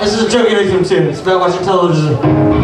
This is a Turkey Victim tune. It's about watching television.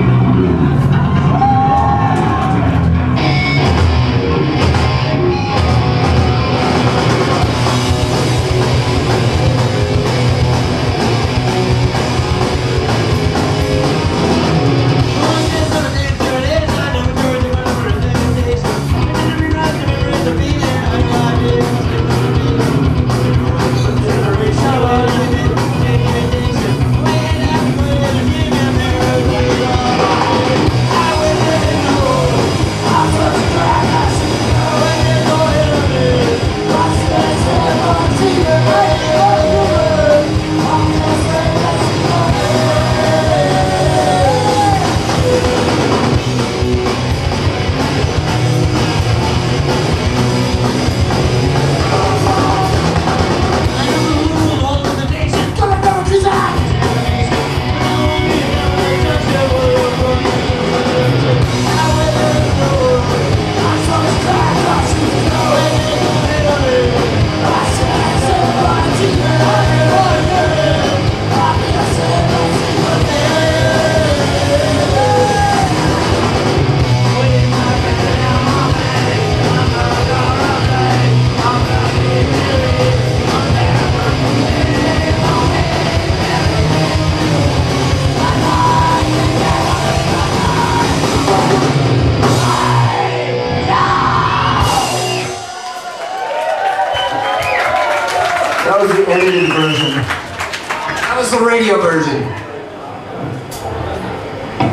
That was the edited version. That was the radio version.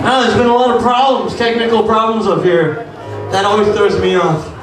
Now, there's been a lot of problems, technical problems up here. That always throws me off.